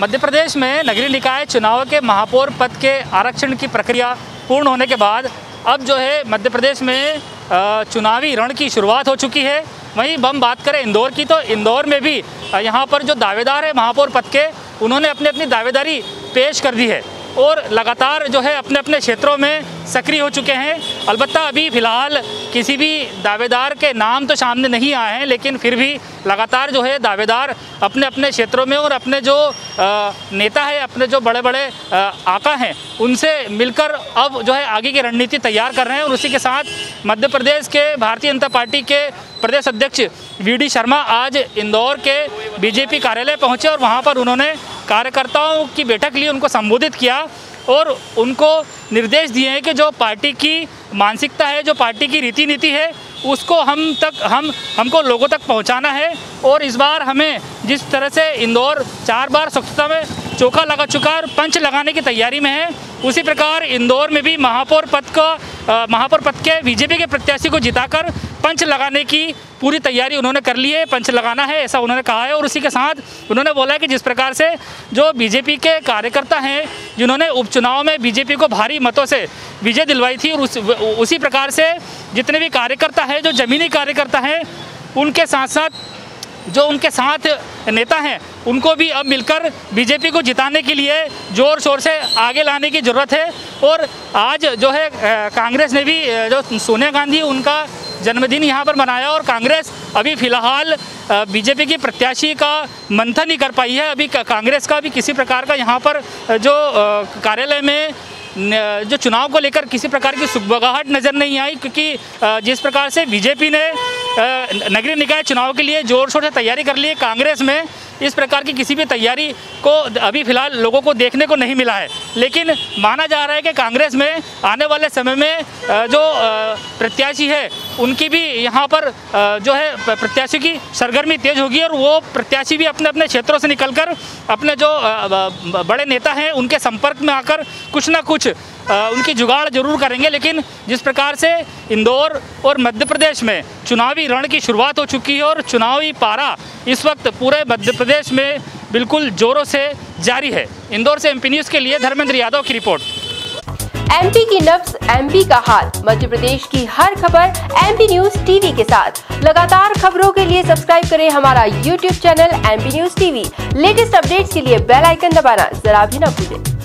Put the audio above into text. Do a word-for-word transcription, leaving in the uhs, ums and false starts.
मध्य प्रदेश में नगरीय निकाय चुनाव के महापौर पद के आरक्षण की प्रक्रिया पूर्ण होने के बाद अब जो है मध्य प्रदेश में चुनावी रण की शुरुआत हो चुकी है। वहीं हम बात करें इंदौर की तो इंदौर में भी यहाँ पर जो दावेदार है महापौर पद के उन्होंने अपनी अपनी दावेदारी पेश कर दी है और लगातार जो है अपने अपने क्षेत्रों में सक्रिय हो चुके हैं। अलबत्ता अभी फ़िलहाल किसी भी दावेदार के नाम तो सामने नहीं आए हैं, लेकिन फिर भी लगातार जो है दावेदार अपने अपने क्षेत्रों में और अपने जो नेता है, अपने जो बड़े बड़े आका हैं, उनसे मिलकर अब जो है आगे की रणनीति तैयार कर रहे हैं। और उसी के साथ मध्य प्रदेश के भारतीय जनता पार्टी के प्रदेश अध्यक्ष वी डी शर्मा आज इंदौर के बीजेपी कार्यालय पहुँचे और वहाँ पर उन्होंने कार्यकर्ताओं की बैठक ली, उनको संबोधित किया और उनको निर्देश दिए हैं कि जो पार्टी की मानसिकता है, जो पार्टी की रीति नीति है, उसको हम तक हम हमको लोगों तक पहुंचाना है। और इस बार हमें जिस तरह से इंदौर चार बार स्वच्छता में चौका लगा चुका है और पंच लगाने की तैयारी में है, उसी प्रकार इंदौर में भी महापौर पद का महापौर पद के बीजेपी के प्रत्याशी को जिताकर पंच लगाने की पूरी तैयारी उन्होंने कर ली है, पंच लगाना है ऐसा उन्होंने कहा है। और उसी के साथ उन्होंने बोला है कि जिस प्रकार से जो बीजेपी के कार्यकर्ता हैं जिन्होंने उपचुनाव में बीजेपी को भारी मतों से विजय दिलवाई थी और उस, उसी प्रकार से जितने भी कार्यकर्ता हैं, जो ज़मीनी कार्यकर्ता हैं, उनके साथ साथ जो उनके साथ नेता हैं, उनको भी अब मिलकर बीजेपी को जिताने के लिए जोर शोर से आगे लाने की ज़रूरत है। और आज जो है कांग्रेस ने भी जो सोनिया गांधी उनका जन्मदिन यहाँ पर मनाया और कांग्रेस अभी फ़िलहाल बीजेपी की प्रत्याशी का मंथन ही कर पाई है। अभी कांग्रेस का भी किसी प्रकार का यहाँ पर जो कार्यालय में जो चुनाव को लेकर किसी प्रकार की सुगबुगाहट नज़र नहीं आई, क्योंकि जिस प्रकार से बीजेपी ने नगरीय निकाय चुनाव के लिए जोर शोर से तैयारी कर ली है, कांग्रेस में इस प्रकार की किसी भी तैयारी को अभी फ़िलहाल लोगों को देखने को नहीं मिला है। लेकिन माना जा रहा है कि कांग्रेस में आने वाले समय में जो प्रत्याशी है उनकी भी यहाँ पर जो है प्रत्याशी की सरगर्मी तेज होगी और वो प्रत्याशी भी अपने अपने क्षेत्रों से निकलकर अपने जो बड़े नेता हैं उनके संपर्क में आकर कुछ ना कुछ उनकी जुगाड़ जरूर करेंगे। लेकिन जिस प्रकार से इंदौर और मध्य प्रदेश में चुनावी रण की शुरुआत हो चुकी है और चुनावी पारा इस वक्त पूरे मध्य प्रदेश में बिल्कुल जोरों से जारी है। इंदौर से एमपी न्यूज के लिए धर्मेंद्र यादव की रिपोर्ट। एमपी की नब्ज, एमपी का हाल, मध्य प्रदेश की हर खबर एमपी न्यूज टीवी के साथ। लगातार खबरों के लिए सब्सक्राइब करें हमारा YouTube channel MP news TV. Latest updates के लिए बेल आइकन दबाना जरा भी न भूलें।